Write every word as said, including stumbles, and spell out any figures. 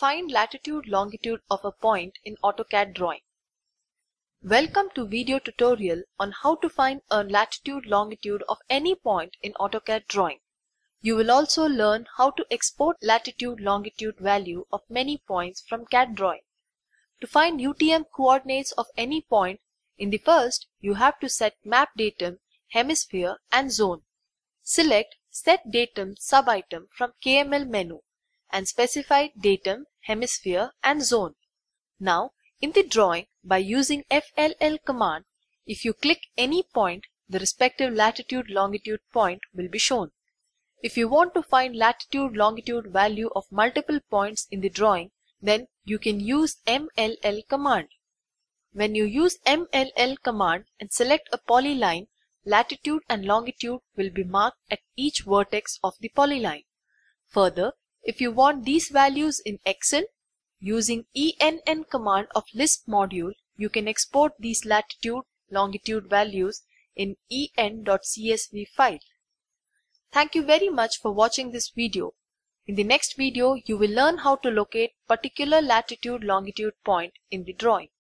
Find latitude longitude of a point in AutoCAD drawing. Welcome to video tutorial on how to find a latitude longitude of any point in AutoCAD drawing. You will also learn how to export latitude longitude value of many points from C A D drawing. To find U T M coordinates of any point, in the first you have to set map datum, hemisphere and zone. Select set datum sub-item from K M L menu and specify datum, hemisphere and zone. Now, in the drawing, by using F L L command, if you click any point, the respective latitude-longitude point will be shown. If you want to find latitude-longitude value of multiple points in the drawing, then you can use M L L command. When you use M L L command and select a polyline, latitude and longitude will be marked at each vertex of the polyline. Further, if you want these values in Excel, using E N N command of Lisp module, you can export these latitude, longitude values in E N dot C S V file. Thank you very much for watching this video. In the next video, you will learn how to locate particular latitude, longitude point in the drawing.